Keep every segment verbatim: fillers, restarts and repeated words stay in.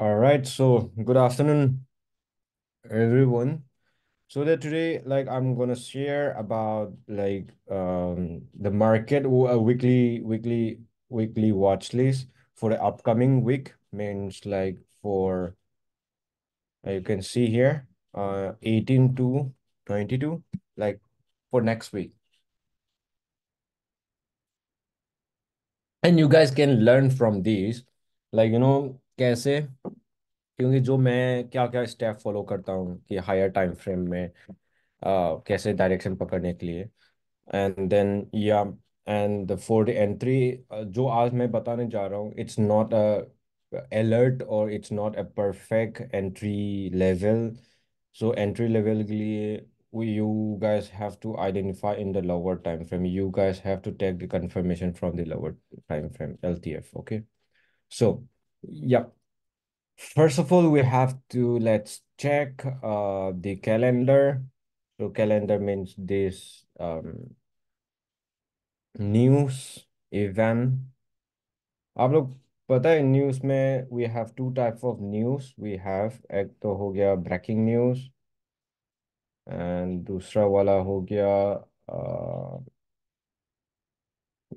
All right, so good afternoon, everyone. So that today, like I'm gonna share about like um the market uh, weekly weekly weekly watch list for the upcoming week. Means like for uh, you can see here, uh, eighteen to twenty-two, like for next week. And you guys can learn from these, like you know. कैसे क्योंकि जो मैं क्या क्या step follow करता हूँ कि higher time frame में uh, कैसे डायरेक्शन पकड़ने के लिए, एंड देन या एंड फॉर द एंट्री जो आज मैं बताने जा रहा हूँ, इट्स नॉट अ अलर्ट और it's not a perfect entry level. So entry level के लिए you guys have to identify in the lower time frame. You guys have to take the confirmation from the lower time frame L T F. Okay, so yeah, first of all, we have to let's check uh the calendar. So calendar means this um news event. आप लोग पता है news में we have two types of news. We have एक तो हो गया breaking news and दूसरा वाला हो गया uh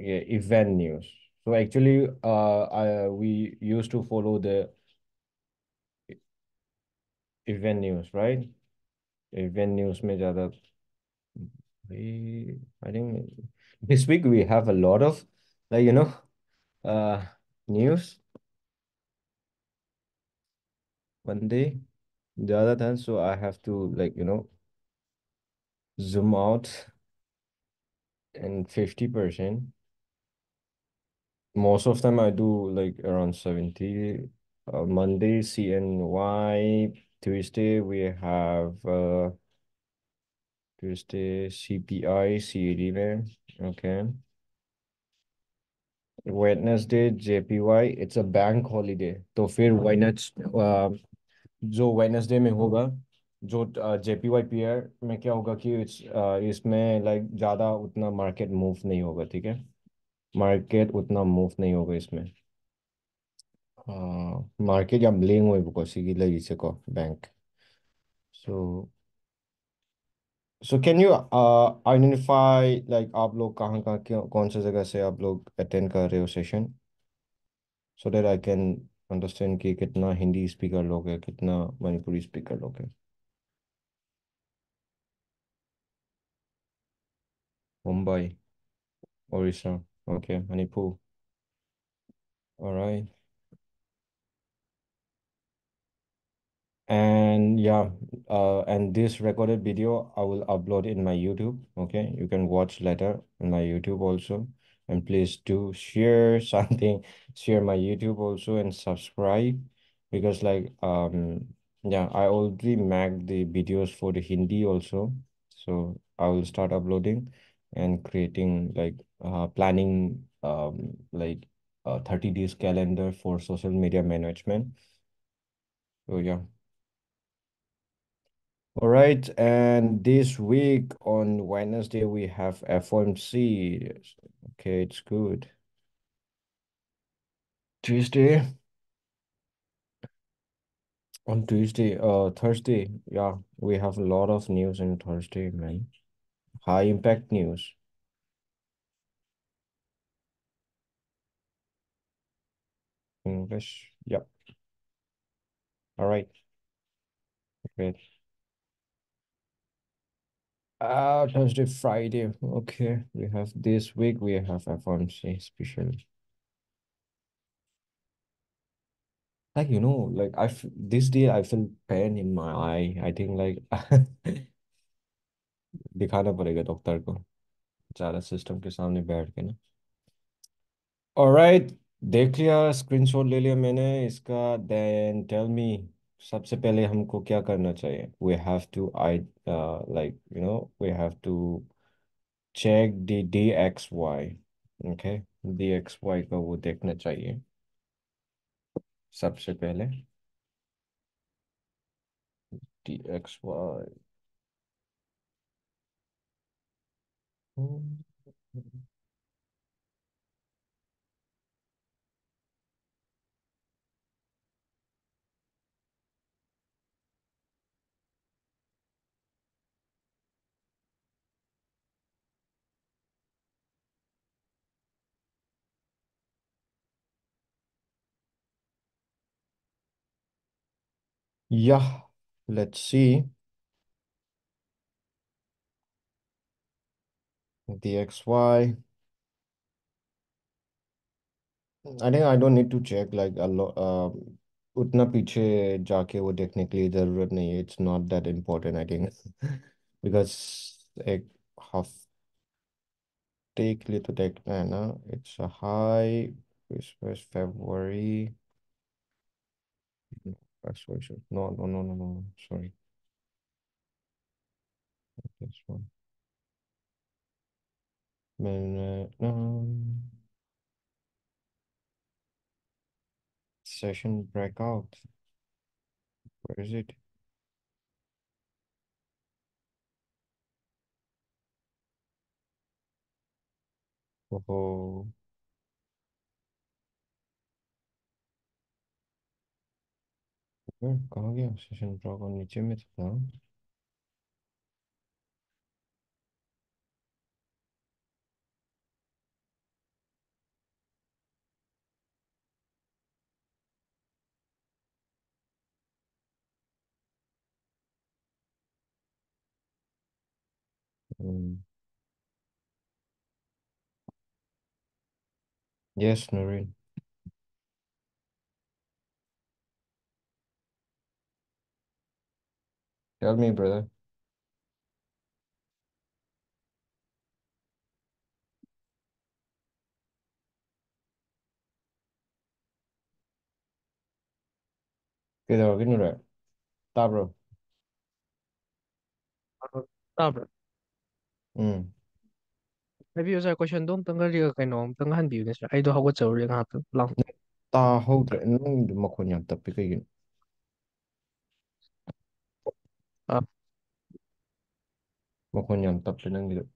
ये event news. So actually, uh, I, we used to follow the event news, right? Event news में ज़्यादा, we I think this week we have a lot of like you know, uh, news. One day, the other time, so I have to like you know, zoom out and fifty percent. Most of them I do like around seventy. Uh, Monday C N Y, Tuesday we have uh Tuesday C P I, C A D there. Okay. Wednesday J P Y, it's a bank holiday. So फिर Wednesday uh, जो Wednesday में होगा जो uh, J P Y pair में क्या होगा कि uh, इसमें like ज़्यादा उतना market move नहीं होगा, ठीक है? मार्केट उतना मूव नहीं होगा इसमें. मार्केट या ब्लेंग हुए बिकॉज़ लाइक इसे को bank. So so can you identify like आप लोग कहाँ कहाँ कौन से जगह से आप लोग अटेंड कर रहे हो session, so that I can understand कि कितना हिंदी स्पीकर लोग है, कितना मणिपुरी स्पीकर लोग है. Mumbai, Odisha, okay, Manipur. All right. And yeah, uh, and this recorded video I will upload in my YouTube. Okay, you can watch later on my YouTube also. And please do share something, share my YouTube also and subscribe, because like um yeah, I already make the videos for the Hindi also. So I will start uploading and creating like uh planning um like uh thirty days calendar for social media management. So yeah, all right. And this week on Wednesday we have F O M C. Okay, it's good. Tuesday on Tuesday uh Thursday, yeah, we have a lot of news on Thursday, man. High impact news. English, yep. All right. Great. Ah, Thursday, Friday. Okay, we have this week, we have F O M C especially. Like, you know, like I this day I feel pain in my eye. I think like दिखाना पड़ेगा doctor को ज़्यादा system के सामने बैठ के ना. Alright, देख लिया, स्क्रीनशॉट ले लिया मैंने इसका. देन टेल मी सबसे पहले हमको क्या करना चाहिए. We have to I like you know we have to check the D X Y. Okay, D X Y का वो देखना चाहिए सबसे पहले. D X Y Yeah, let's see. D X Y. I think I don't need to check like a lot. Uh, utna piche jaake wo देखने के लिए जरूरत नहीं है. It's not that important, I think, because एक हफ्ते के लिए तो देखना है ना. It's a high. This was February. No, no, no, no, no. Sorry. This one. Minute, no. Session breakout. Where is it? Oh. Where? कहाँ गया? Session breakout नीचे में था ना? Mm. Yes, Noreen. Tell me, brother. ¿Qué tal? ¿Qué tal? Tá, bro. ꯇꯥꯕ꯭ꯔꯥ? ꯎꯝ. ꯍꯥꯏꯕꯤꯌꯨ ꯑꯣꯖꯥ ꯀꯣꯏꯁꯟ ꯑꯗꯨꯝ ꯇꯪꯒꯜꯂꯤꯒ ꯀꯩꯅꯣ ꯑꯝꯇꯪ ꯍꯟꯕꯤꯌꯨꯅꯦ ꯁꯥꯔ ꯑꯩꯗꯣ ꯍꯧꯒꯠꯆꯔꯨꯔꯦ ꯉꯥꯏꯍꯥꯛꯇꯪ ꯂꯥꯎ ꯇꯥꯍꯧꯗ꯭ꯔꯦ ꯅꯪꯗꯨ ꯃꯈꯣꯟ ꯌꯥꯝ ꯇꯞꯄꯤ ꯀꯩꯒꯤꯅꯣ? ꯑꯥ ꯃꯈꯣꯟ ꯌꯥꯝ ꯇꯞꯄꯤ ꯅꯪꯒꯤꯗꯣ. Uh, ꯇꯥꯔꯕꯣ ꯅꯨꯔꯦ?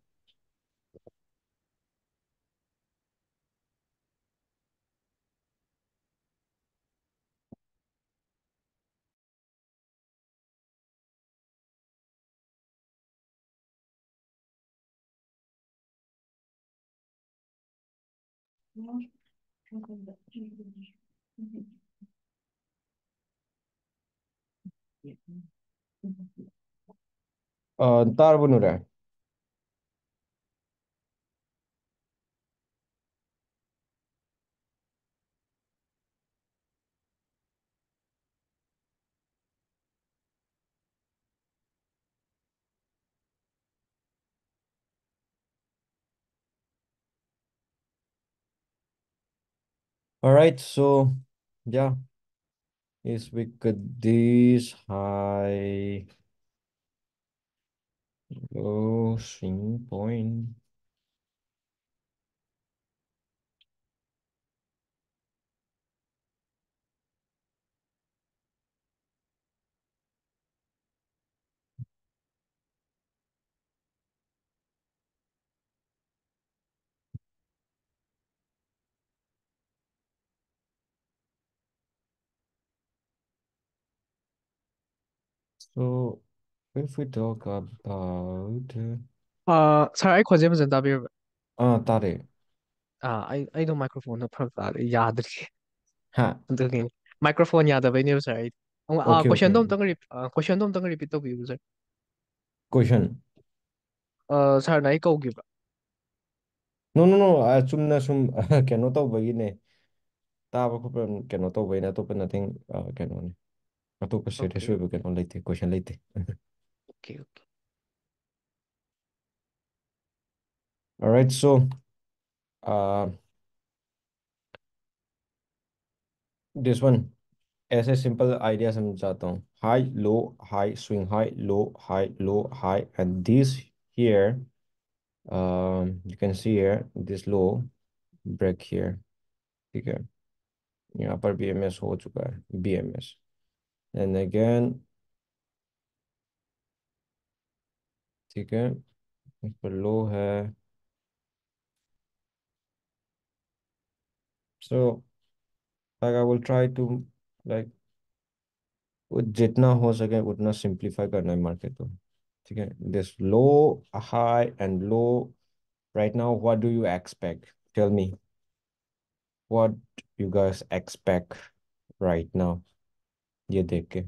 All right, so yeah, yes, we could this high low swing point. So if we talk about ꯑꯥ ꯁꯥꯔ ꯑꯩ ꯈꯣꯟꯖꯦꯜ ꯐꯖꯅ ꯇꯥꯕꯤꯔꯕ꯭ꯔꯥ? ah, tare. ꯑꯥ ꯑꯩ ꯑꯩꯗꯣ ꯃꯥꯏꯀ꯭ꯔꯣꯐꯣꯟꯗꯣ ꯐꯔꯛ ꯇꯥꯔꯦ ꯌꯥꯗ꯭ꯔꯤ Ha. ꯑꯗꯨꯒꯤ ꯃꯥꯏꯀ꯭ꯔꯣꯐꯣꯟ ꯌꯥꯗꯕꯩꯅꯦꯕ ꯁꯥꯔ ꯑꯩ ꯑꯥ Okay, okay. ꯀꯣꯏꯁꯟꯗꯣ ꯑꯝꯇꯪ ꯀꯣꯏꯁꯟꯗꯣ ꯑꯝꯇꯪ ꯔꯤꯄꯤꯠ ꯇꯧꯕꯤꯌꯨ ꯁꯥꯔ. Question. ꯑꯥ ꯁꯥꯔꯅ ꯑꯩ ꯀꯧꯈꯤꯕ꯭ꯔꯥ? No, no, no. I assume na sum cannot tobagine. Tava copper cannot obey that open nothing uh can only. I took a serious way, okay we can only take question later. Okay okay All right, so uh this one. ऐसे simple idea समझाता हूँ. High, low, high, swing high, low, high, low, high, and this here, um, you can see here this low break here. ठीक है, यहाँ पर B M S हो चुका है. B M S. And again, ठीक है, इस पर लो है. So like I will try to like वो जितना हो सके उतना सिंप्लीफाई करना है मार्केट को. ठीक है, this low high and low right now what do you expect tell me what you guys expect right now ये देख के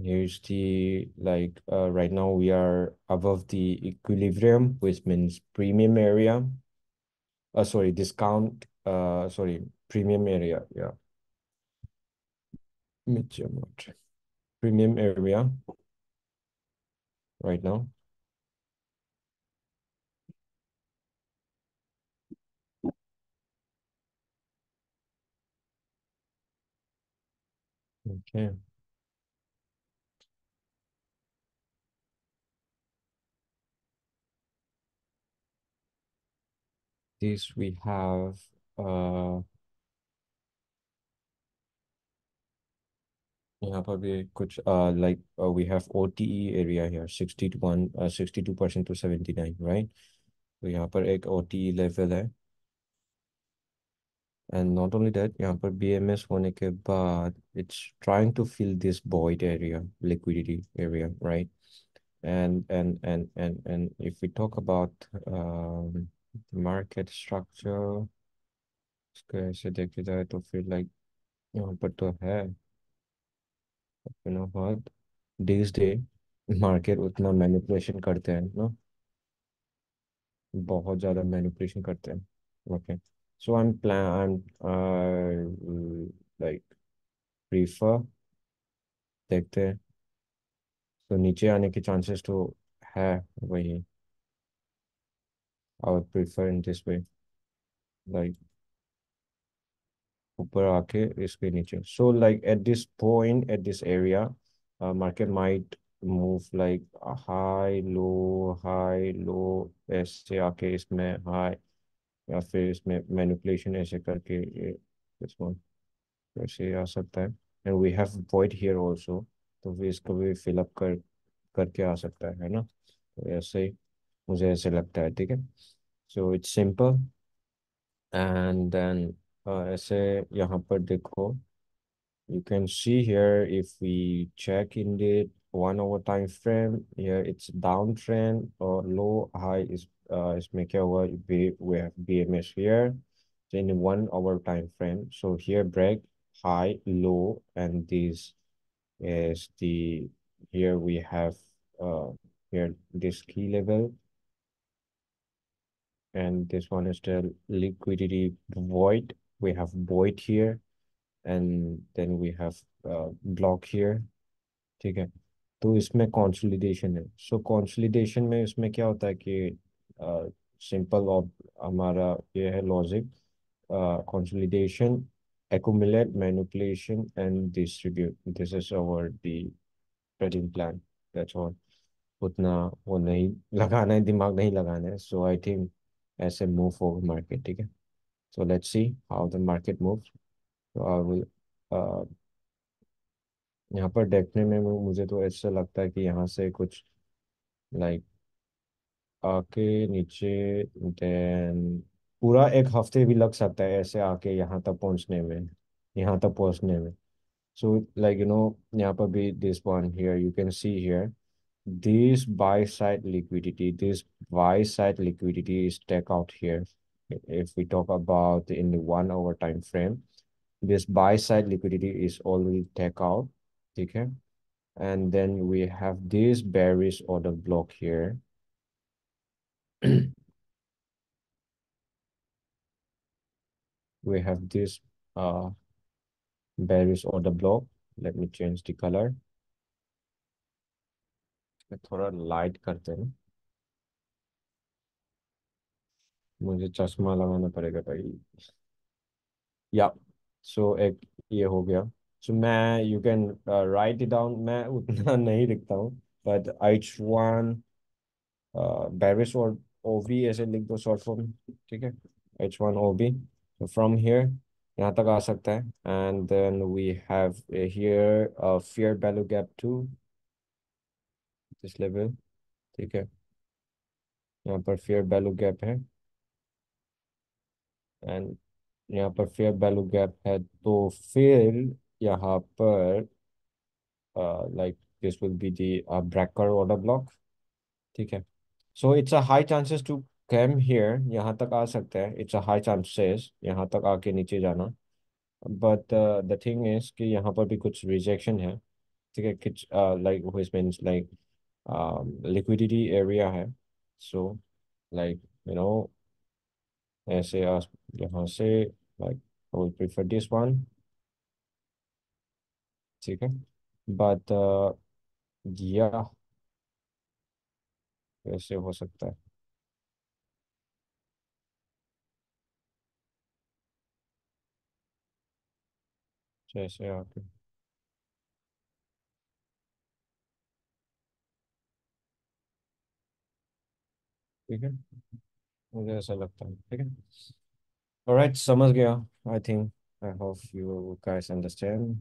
U S D, like uh, right now we are above the equilibrium, which means premium area. Uh, sorry, discount. Uh, sorry, premium area. Yeah, medium premium area right now. Okay. This we have uh yeah, probably could uh like uh, we have O T E area here, sixty-one uh sixty-two percent to seventy-nine, right? We have per egg O T E level hai. And not only that, yeah, but B M S one ke baad, it's trying to fill this void area, liquidity area, right? And and and and and if we talk about um the market structure, it's going to feel like, you know, but to have, you know what, these day market utna manipulation karte hain, no, bahut zyada manipulation karte hain. Okay, so I'm plan I'm uh like prefer dekhte hain. So niche aane ke chances to hai wahi. I would prefer in this way, like upar aake iske niche. So like at this point, at this area, uh, market might move like a high low, high low, aise aake isme high ya fir isme manipulation aise karke this one aise aa sakta hai. And we have void here also, to we isko bhi fill up kar karke aa sakta hai, hai na. So aise mujhe aise lagta hai, theek hai. So it's simple. And then ऐसे यहाँ पर देखो, you can see here if we check in the one hour time frame here, it's downtrend or low high is uh इसमें क्या हुआ, we have B M S here in the one hour time frame. So here break high low, and this is the, here we have uh here this key level, and this one is the liquidity void. We have void here, and then we have uh, block here. Okay, so इसमें consolidation है. So consolidation में इसमें क्या होता है कि uh, simple of हमारा ये है logic, uh, consolidation, accumulate, manipulation and distribute. This is our the trading plan. That's all. उतना वो नहीं लगाना है, दिमाग नहीं लगाना है. So I think ऐसे move over market. ठीक है. So let's see how the market moves. So I will uh यहाँ पर देखने में मुझे तो ऐसा लगता है कि यहाँ से कुछ like आके नीचे, then पूरा एक हफ्ते भी लग सकता है ऐसे आके यहाँ तक पहुँचने में, यहाँ तक पहुँचने में. So like you know यहाँ पर भी this one here you can see here this buy side liquidity, this buy side liquidity is take out here. If we talk about in the one hour time frame, this buy side liquidity is already take out. Okay, and then we have this bearish order block here. We have this uh bearish order block. Let me change the color. थोड़ा light करते हैं, मुझे चश्मा लगाना पड़ेगा भाई. या सो एक ये हो गया. सो मैं you can write it down, मैं उतना नहीं लिखता हूँ, बट एच वन बेरिश और ओबी ऐसे लिख दो शॉर्ट फॉर्म. ठीक है, H one OB from here यहाँ तक आ सकता है. And then we have here fair value gap to this level. ठीक है, यहाँ पर फेयर वैल्यू गैप है, एंड यहाँ पर फेयर वैल्यू गैप है, तो फिर यहाँ पर like this will be the breaker order block. ठीक है, so it's a high chances to come here, यहाँ तक आ सकता है. इट्स अ हाई चांसेस यहाँ तक आके नीचे जाना, बट द थिंग इज कि यहाँ पर भी कुछ रिजेक्शन है. ठीक है, uh, like इसमें like um, liquidity area है, so like you know ऐसे आप यहाँ से like I will prefer this one, ठीक है, but uh, yeah ऐसे हो सकता है, जैसे आके ठीक है, मुझे ऐसा लगता है, ठीक है, ऑलराइट, समझ गया, I think, I hope you guys understand.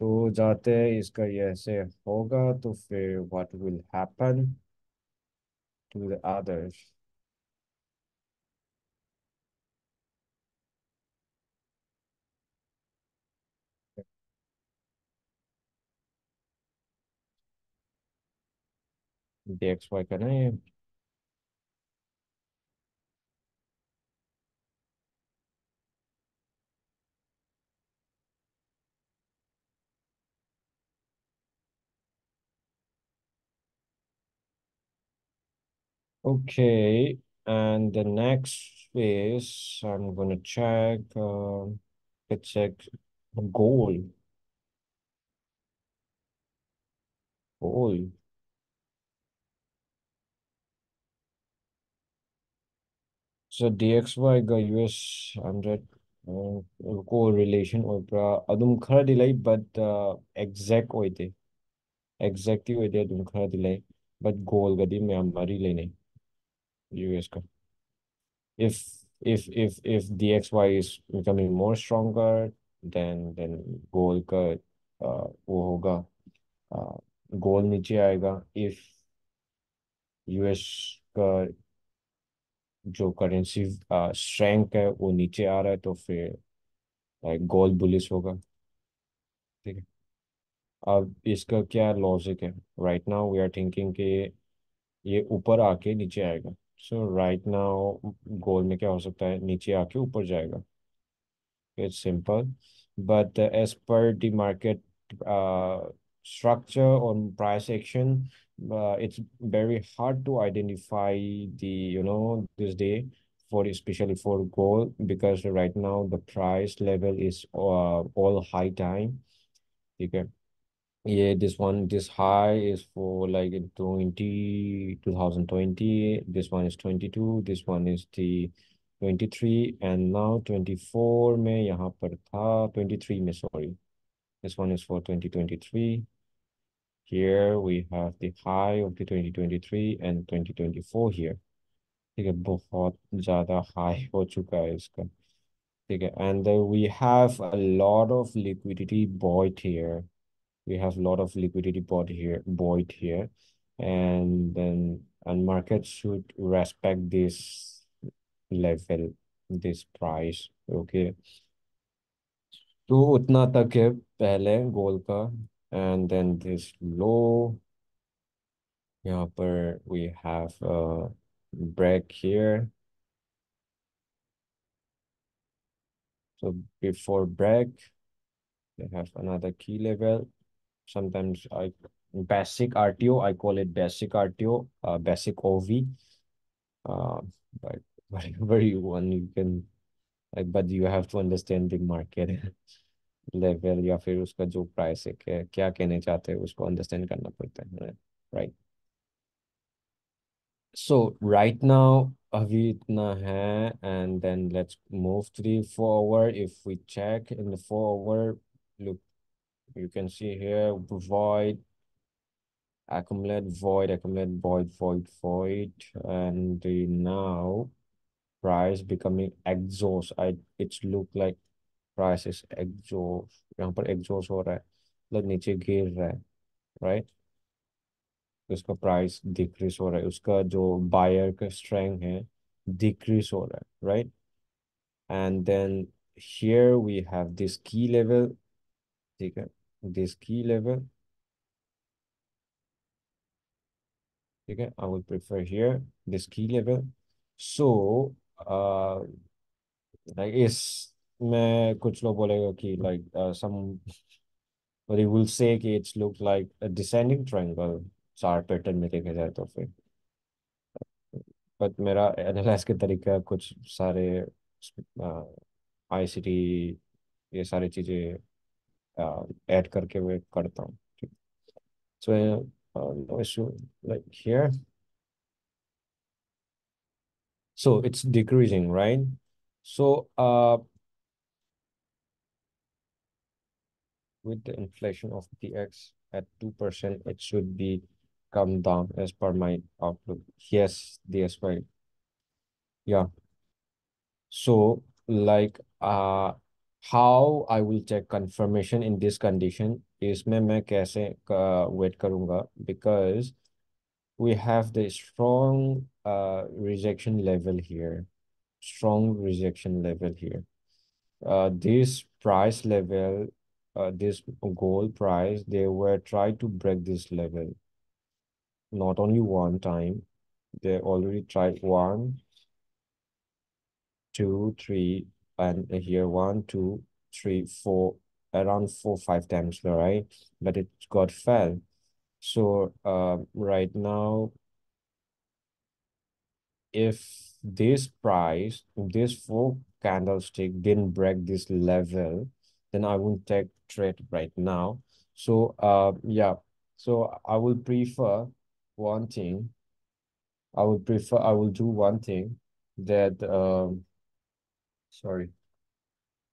तो जाते हैं, इसका ये ऐसे होगा तो फिर what will happen to the others, D X Y करना है, okay, and the next is I'm gonna check uh, let's check gold gold so D X Y का U S one hundred uh, correlation और अदुम खरा दिलाई but uh, exact होए थे exactly होए थे अदुम खरा दिलाई but gold का दिन में हमारी लेने U S का if if if if D X Y is becoming more stronger then then gold का uh, वो होगा uh, gold नीचे आएगा if U S का जो करेंसी स्ट्रेंथ है वो नीचे आ रहा है तो फिर गोल्ड बुलिश होगा, ठीक है। अब इसका क्या लॉजिक है, right now we are thinking कि ये ऊपर आके नीचे आएगा, सो राइट नाउ गोल्ड में क्या हो सकता है, नीचे आके ऊपर जाएगा, it's simple, but as per the market structure और price action Uh, it's very hard to identify the, you know, this day for especially for gold because right now the price level is uh, all high time. Okay. Yeah, this one, this high is for like twenty, twenty twenty. This one is twenty-two. This one is the twenty-three. And now twenty-four mein yahan par tha, twenty-three mein, sorry. This one is for twenty twenty-three. Here we have the high of the twenty twenty-three and twenty twenty-four here. ठीक है, बहुत ज़्यादा high हो चुका है इसका. ठीक है, and uh, we have a lot of liquidity void here. We have a lot of liquidity void here, void here, and then and market should respect this level, this price. Okay. तो उतना तक है पहले gold का. And then this low, यहाँ पर we have a break here. So before break, they have another key level. Sometimes I basic R T O, I call it basic R T O, uh, basic O V. Uh, but whatever you want, you can like, but you have to understand the market. Level या फिर उसका जो price है क्या कहने चाहते हैं उसको अंडरस्टैंड करना पड़ता है, राइट। सो राइट नाउ अभी इतना है and then let's move to the four hour. If we check in the four hour look you can see here void accumulate void accumulate void void void and the now price becoming exhaust. I it's look like price is exhaust, यहाँ पर exhaust हो रहा है मतलब नीचे गिर रहा है, राइट, उसका प्राइस डिक्रीज हो रहा है, उसका जो बायर का स्ट्रेंथ है डिक्रीज हो रहा है, right. And then here we have this key level, ठीक है, दिस की लेवल, ठीक है, I would prefer here this key level. So like इस मैं कुछ लोग बोलेगा कि लाइक सम और ये will say कि it's look like a descending triangle chart pattern में देखा जाए तो फिर, बट मेरा एनालाइज के तरीका कुछ सारे आई सी टी ये सारी चीज़ें ऐड करके मैं करता हूँ. So no issue like here. So it's decreasing, right? So uh, with the inflation of D X at two percent, it should be come down as per my outlook. Yes, D X Y. Yeah. So like uh, how I will check confirmation in this condition is मैं मैं कैसे uh, wait करूँगा, because we have the strong uh, rejection level here, strong rejection level here. Uh, this price level, uh, this gold price, they were trying to break this level. Not only one time, they already tried one, two, three, and here one, two, three, four, around four, five times, right? But it got fell. So uh, right now, if this price, this four candlestick didn't break this level, then I won't take trade right now. So uh, yeah, so I will prefer one thing. I will prefer, I will do one thing that, um, sorry.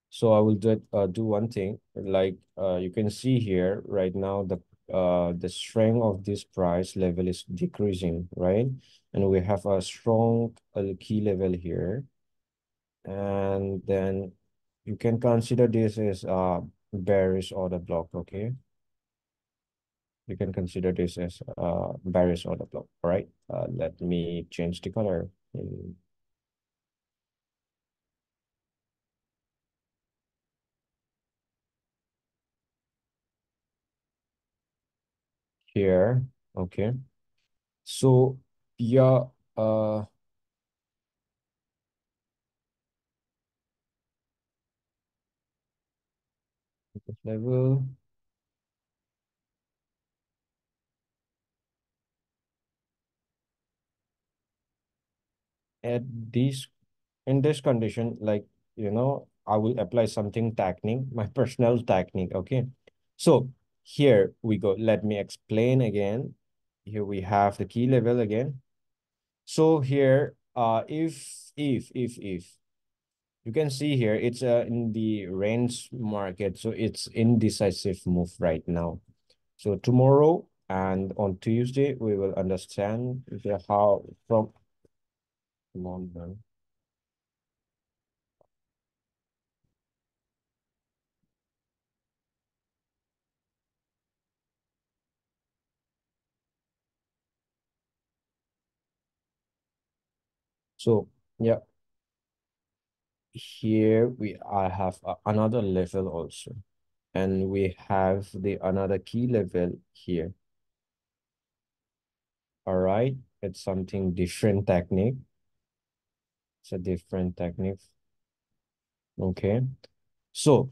So I will do, uh, do one thing, like uh, you can see here right now, the Uh, the strength of this price level is decreasing, right? And we have a strong uh, key level here. And then you can consider this as a bearish order block, okay? You can consider this as a bearish order block, right? Uh, let me change the color. Here, okay. So yeah, uh this level. At this in this condition, like you know, I will apply something technique, my personal technique, okay. So here we go. Let me explain again. Here we have the key level again. So here, uh, if, if, if, if, you can see here, it's uh, in the range market. So it's indecisive move right now. So tomorrow and on Tuesday, we will understand the how from London. So yeah, here we I have uh, another level also, and we have the another key level here. All right, it's something different technique. It's a different technique. Okay, so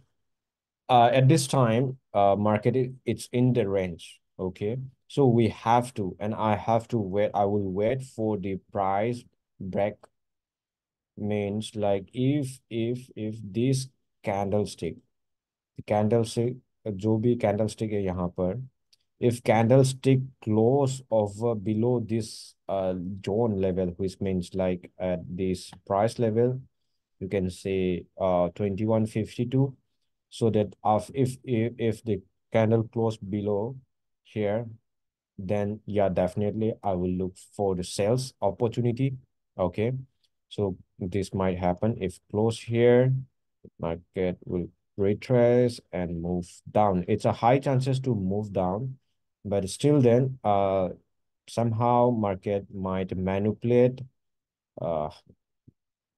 uh, at this time, uh, market it, it's in the range. Okay, so we have to, and I have to wait. I will wait for the price break. Means like if if if this candlestick candlestick जो भी candlestick है यहाँ पर, if candlestick close over below this uh zone level, which means like at this price level, you can say uh twenty-one fifty-two, so that of if if if the candle close below here, then yeah, definitely I will look for the sales opportunity. Okay, so this might happen. If close here, market will retrace and move down. It's a high chances to move down, but still then uh somehow market might manipulate. Uh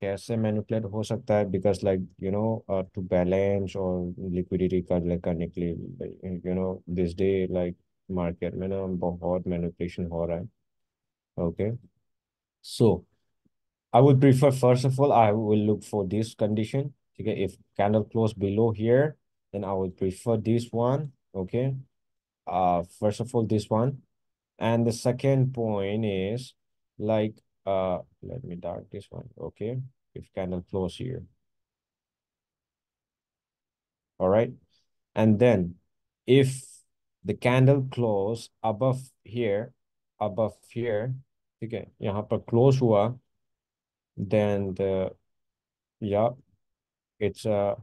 कैसे manipulate हो सकता है, because like you know uh, to balance or liquidity करने के लिए, you know this day like market में ना बहुत manipulation हो रहा है. Okay, so I would prefer, first of all, I will look for this condition. Okay, if candle close below here, then I would prefer this one. Okay. Uh, first of all, this one. And the second point is like, uh, let me dark this one. Okay. If candle close here. All right. And then if the candle close above here, above here, okay, यहाँ पर close हुआ, then the, yeah, it's a,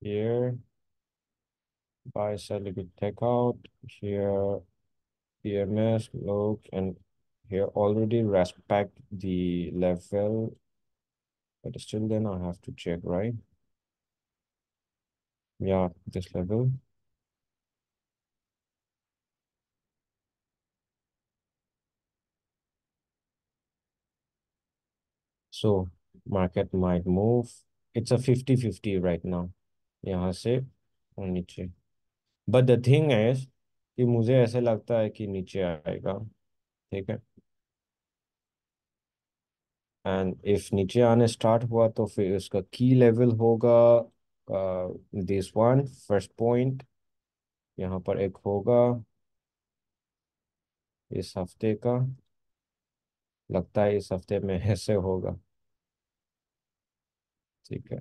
here, buy, sell, liquid, take out, here, B M S, look, and here already respect the level, but still then I have to check, right? Yeah, this level. So market might move. It's a fifty fifty right now. यहाँ से और नीचे. But the thing is कि मुझे ऐसे लगता है कि नीचे आएगा. ठीक है. And if नीचे आने स्टार्ट हुआ तो फिर उसका की लेवल होगा दिस वन फर्स्ट पॉइंट यहाँ पर एक होगा इस हफ्ते का लगता है इस हफ्ते में ऐसे होगा. ठीक है.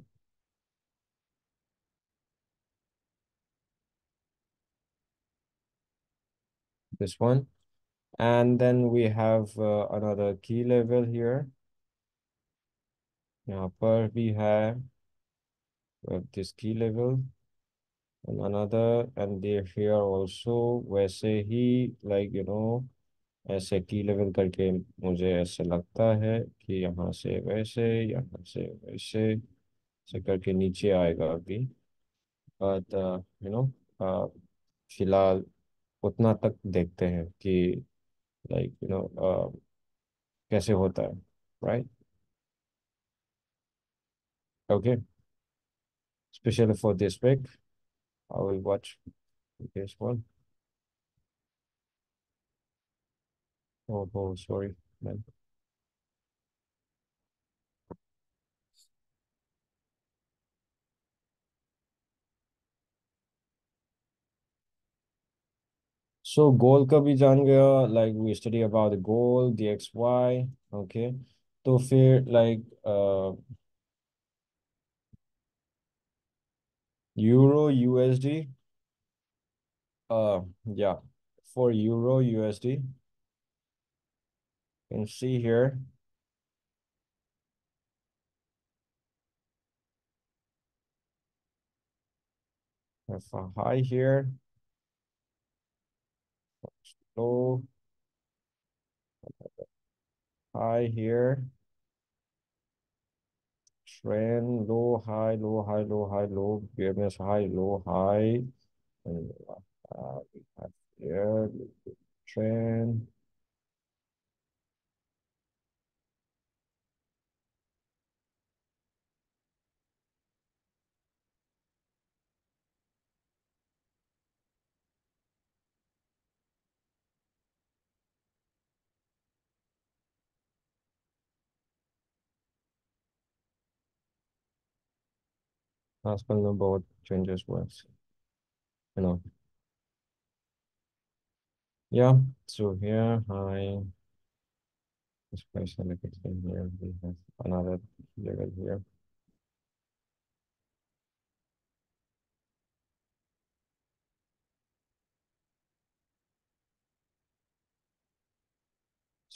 This one, and then we have uh, another key level here. यहाँ पर भी है this key level and another and they're here also वैसे ही like you know ऐसे key level करके मुझे ऐसे लगता है कि यहाँ से वैसे यहाँ से वैसे से करके नीचे आएगा अभी but uh, you know uh, फिलहाल उतना तक देखते हैं कि like you know uh, कैसे होता है right. Okay, especially for this week, I will watch this one. Oh, oh sorry, man. So goal का भी जान गया, like we study about the goal, D X Y, okay. तो फिर like uh Euro U S D, uh, yeah, for Euro U S D, you can see here. Have a high here, low, high here. Trend low, high, low, high, low, high, low, B M S high, low, high, and uh, we have here trend. आजकल में बहुत changes हुए you know या so here high special location here we have another level here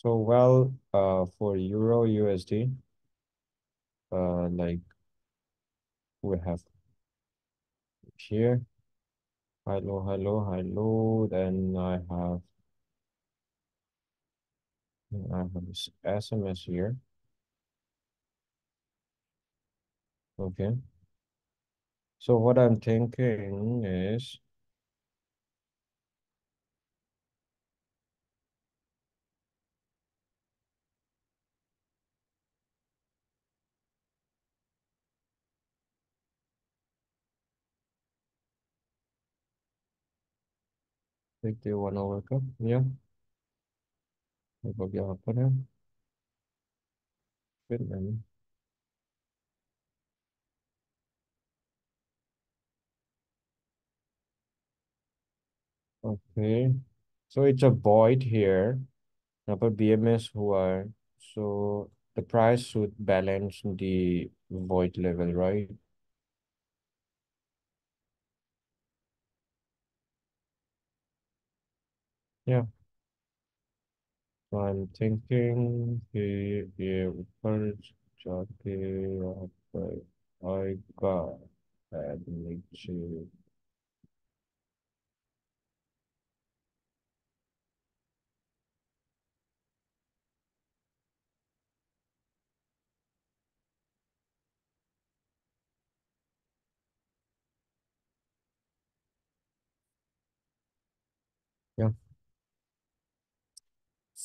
so well uh for Euro U S D uh like we have here high low high low high low then I have I have this S M S here okay so what I'm thinking is take the one over cup, yeah. मतलब यहाँ पर है, फिर नहीं। Okay, so it's a void here, यहाँ पर B M S हुआ है, so the price should balance the void level, right? Yeah, so I'm thinking कि ये ऊपर जाके यहाँ पर आएगा and नीचे। Yeah.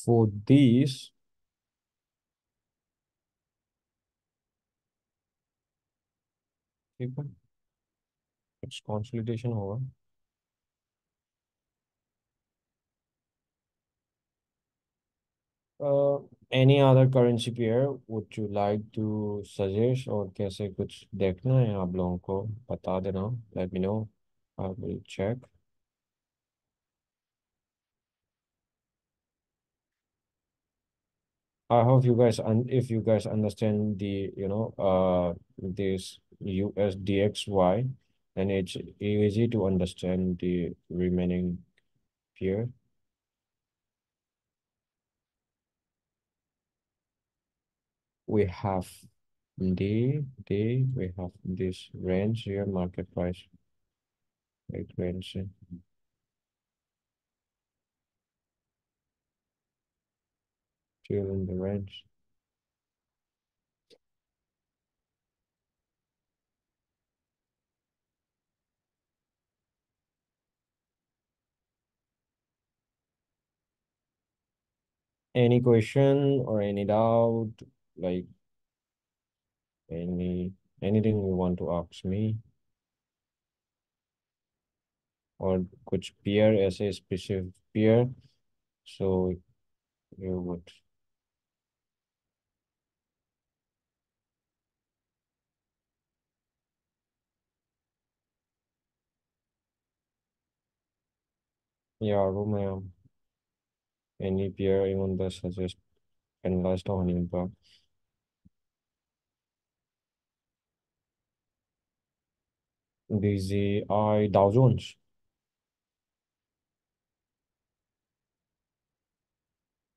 For these, ठीक है, कुछ consolidation होगा। Uh, any other currency pair would you like to suggest, और कैसे कुछ देखना है आप लोगों को बता देना, let me know, I will check. I hope you guys, and if you guys understand the, you know, uh, this U S D X Y, then it's easy to understand the remaining pair. We have the, the, we have this range here, market price, rate range. Still in the range. Any question or any doubt, like any anything you want to ask me, or कुछ peer ऐसे specific peer, so you would. Yeah, Romeo. Any peer, even the suggest and last on impact. These are Dow Jones.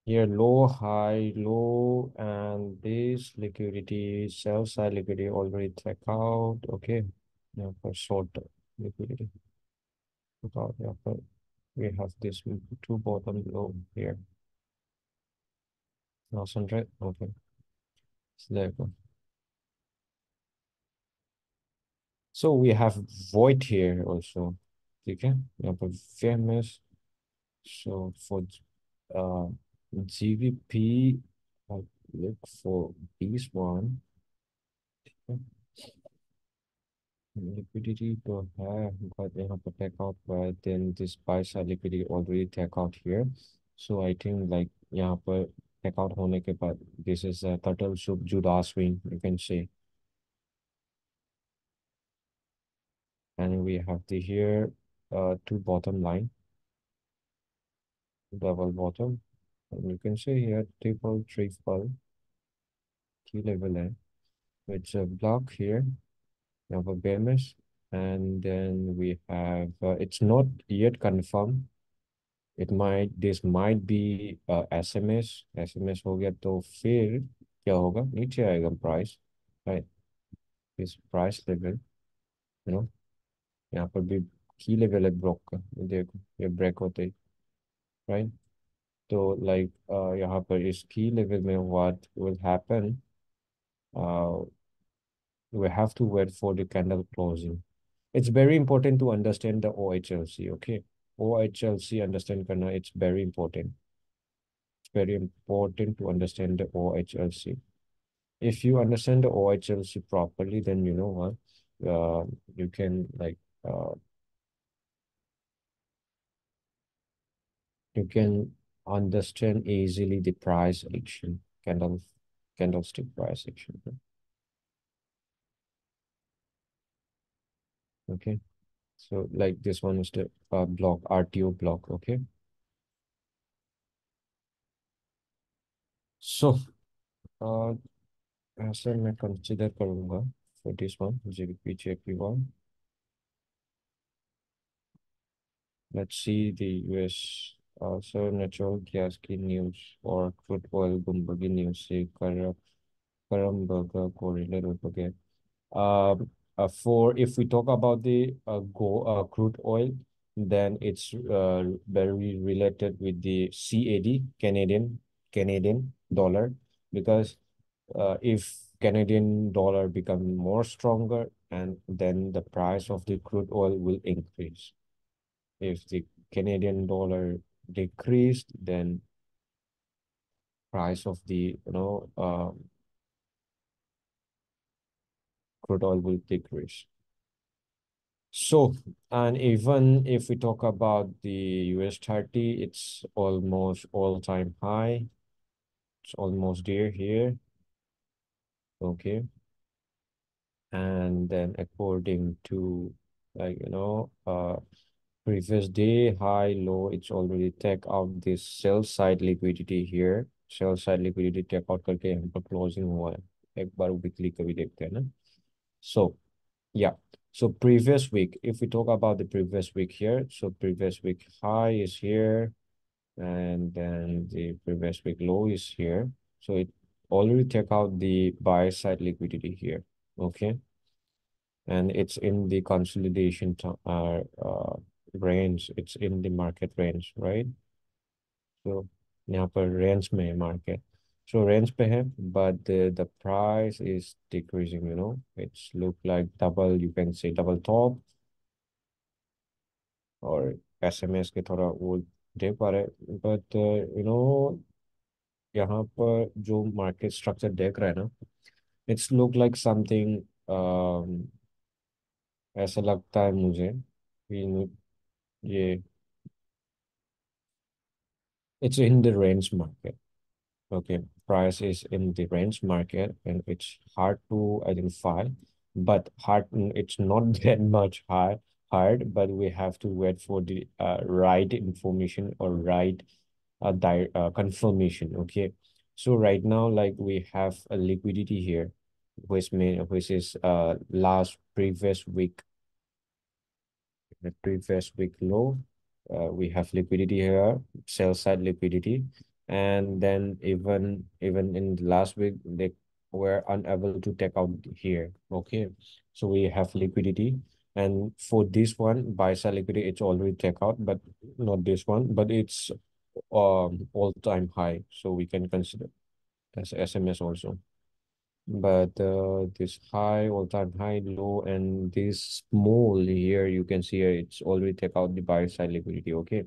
Here, low, high, low, and this liquidity, sell side liquidity already check out. Okay, now for short liquidity. Yeah, for, we have this two bottom low here. one hundred, okay. So there you go. So we have void here also. Okay, yeah, but famous. So for uh, G B P, I'll look for this one. Okay. Liquidity to have, but they have to take out, but then this buy side liquidity already take out here. So I think like yeah, but take out hone ke baad, this is a turtle soup Judas swing, you can say. And we have the here uh two bottom line, double bottom, and you can see here triple triple key level है, which a block here. We have a B M S, and then we have uh, it's not yet confirmed. It might this might be uh, S M S. S M S हो गया तो फिर क्या होगा? नीचे आएगा price, right? This price level, you know, यहाँ पर भी key level है block का, देखो ये break होते ही, right? तो like uh, यहाँ पर इस key level में what will happen? Uh, We have to wait for the candle closing. It's very important to understand the O H L C, okay? O H L C understand karna, it's very important. It's very important to understand the O H L C. If you understand the O H L C properly, then you know what, uh, you can like, uh, you can understand easily the price action, candle, candlestick price action. Okay, so like this one is the uh, block, R T O block. Okay, so uh, as I may consider for this one, J P Y. Let's see the U S also natural gas की news और crude oil बम्बा की news से कर करंबा का correlate हो गया. Uh, uh, for if we talk about the uh, go uh, crude oil, then it's uh, very related with the C A D, Canadian Canadian dollar, because uh, if Canadian dollar become more stronger, and then the price of the crude oil will increase. If the Canadian dollar decreased, then price of the you know um, crude oil will decrease. So, and even if we talk about the U S thirty, it's almost all-time high. It's almost there here. Okay. And then according to like you know uh previous day high low, it's already take out this sell side liquidity here. Sell side liquidity take out करके हम पर closing हुआ है. एक बार weekly कभी देखते हैं ना. So yeah, so previous week, if we talk about the previous week here, so previous week high is here, and then the previous week low is here. So it already take out the buy side liquidity here. Okay, and it's in the consolidation uh, uh range, it's in the market range, right? So यहाँ पर range में market, so range पे है, but the, the price is decreasing. You know, it's look like double, you can say double top or S M S के थोड़ा वो दे पा रहे, but uh, you know यहाँ पर जो market structure देख रहा है ना, it's look like something um, ऐसा लगता है मुझे कि yeah, it's in the range market. Okay, price is in the range market, and it's hard to identify, but hard, it's not that much hard, hard, but we have to wait for the uh, right information or right uh, di uh, confirmation. Okay, so right now, like we have a liquidity here, which may, which is uh last previous week. The previous week low, uh, we have liquidity here, sell side liquidity, and then even even in the last week they were unable to take out here. Okay, so we have liquidity, and for this one buy side liquidity, it's already take out, but not this one, but it's um all-time high, so we can consider as S M S also. But uh, this high, all-time high, low, and this small here, you can see here, it's already take out the buy side liquidity. Okay,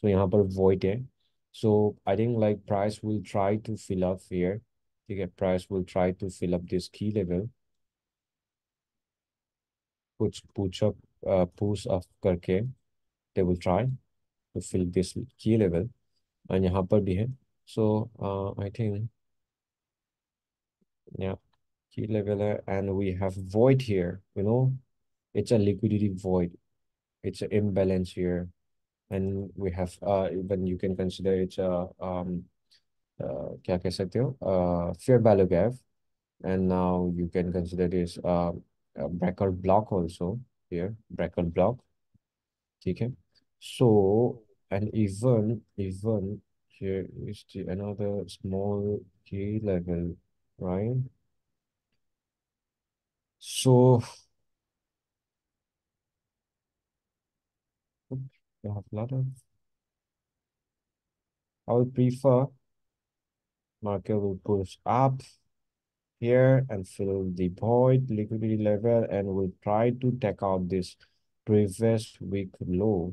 so यहाँ पर void है, so I think like price will try to fill up here. Okay, price will try to fill up this key level, push push up, uh, push up करके they will try to fill this key level, and यहाँ पर भी है, so uh, I think. Yeah, key level, and we have void here. You know, it's a liquidity void, it's an imbalance here, and we have uh even you can consider it's a um uh kya keh sakte ho? Uh fair value gap, and now you can consider this uh a breaker block also here, breaker block. Okay, so and even even here is the another small key level. Right, so oops, I have a lot of. I would prefer market will push up here and fill the void liquidity level, and will try to take out this previous week low.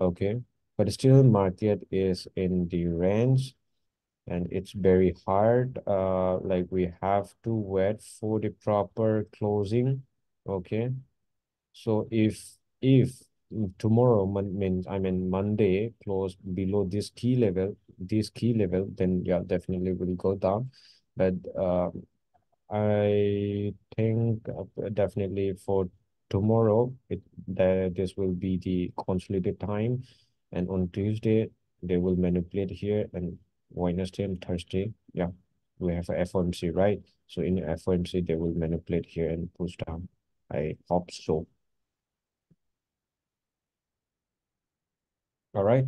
Okay, but still market is in the range, and it's very hard, uh like we have to wait for the proper closing. Okay, so if if tomorrow, I mean, I mean Monday, close below this key level, this key level, then yeah, definitely will go down. But uh, I think definitely for tomorrow, it that this will be the consolidated time, and on Tuesday they will manipulate here, and Wednesday and Thursday, yeah, we have a F O M C, right? So in F O M C they will manipulate here and push down. I hope so. All right.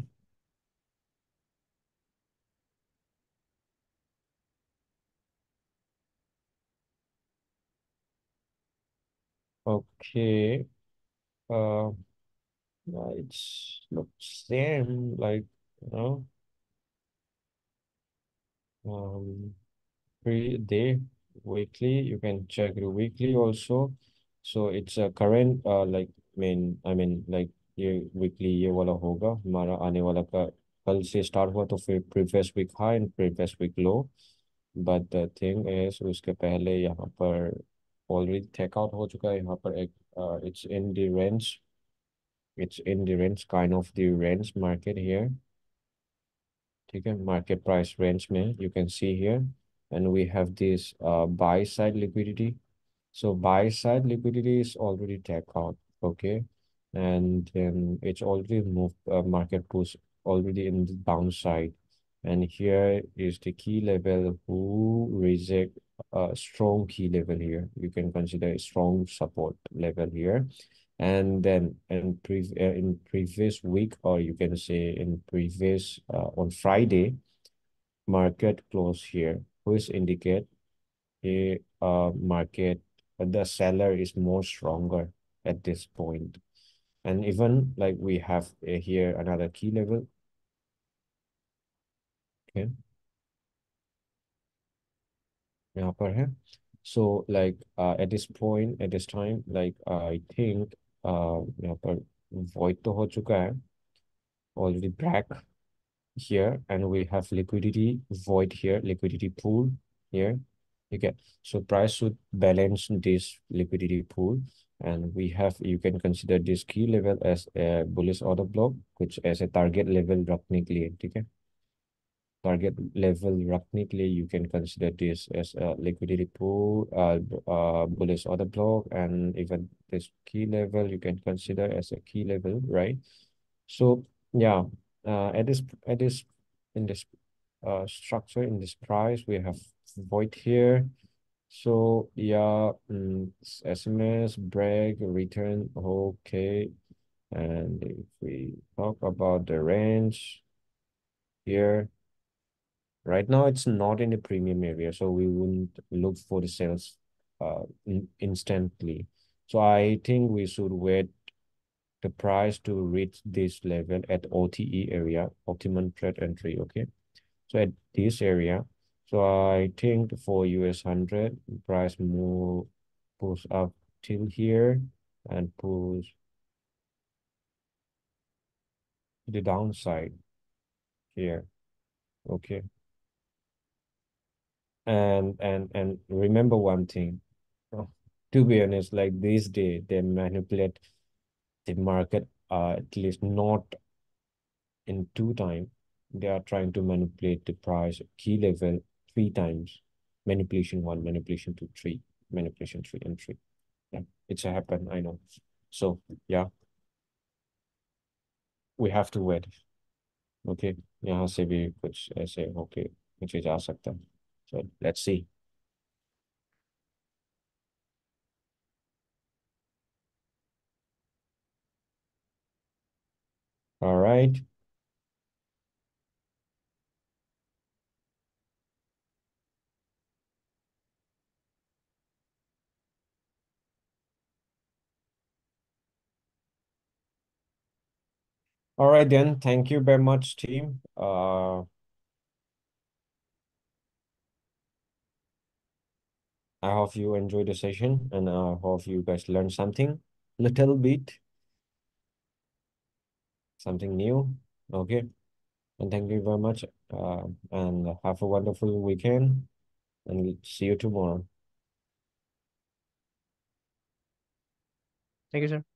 Okay. Uh, it's not same like you know. Um, three day weekly. You can check the weekly also. So it's a current uh like main I mean like ये weekly ये वाला होगा हमारा आने वाला का कल से स्टार्ट हुआ तो फिर previous week high and previous week low but the thing is उसके पहले यहाँ पर ऑलरेडी टेक आउट हो चुका है यहाँ पर एक it's in the range it's in the range kind of the range market here ठीक है मार्केट प्राइस रेंज में you can see here and we have this buy side liquidity so buy side liquidity is already take out okay and um, it's already moved uh, market was already in the downside and here is the key level who reject a strong key level here you can consider a strong support level here and then in, pre uh, in previous week or you can say in previous uh, on Friday market close here which indicate a uh, market the seller is more stronger at this point. And even like we have uh, here another key level. Okay. So like uh, at this point, at this time, like uh, I think uh, void to ho chuka hai, already black here and we have liquidity void here, liquidity pool here. Okay, so price should balance this liquidity pool. And we have, you can consider this key level as a bullish order block, which as a target level roughly, okay? Target level roughly, you can consider this as a liquidity pool, uh, uh, bullish order block, and even this key level, you can consider as a key level, right? So yeah, uh, at this, at this, in this uh, structure, in this price, we have void here. So yeah, um, S M S, break, return, okay. And if we talk about the range here, right now it's not in the premium area, so we wouldn't look for the sales uh, in instantly. So I think we should wait the price to reach this level at O T E area, optimum trade entry, okay? So at this area, so I think for U S one hundred, price move, push up till here and push the downside here, okay? And, and, and remember one thing, oh, to be honest, like this day, they manipulate the market, uh, at least not in two times. They are trying to manipulate the price key level three times, manipulation one, manipulation two, three, manipulation three, and three. Yeah, it's happened, I know. So, yeah, we have to wait. Okay, यहाँ से भी कुछ ऐसे होके मुझे जा सकता है. So let's see. All right. All right, then. Thank you very much, team. Uh, I hope you enjoyed the session, and I hope you guys learned something, little bit, something new. Okay, and thank you very much. Uh, and have a wonderful weekend, and see you tomorrow. Thank you, sir.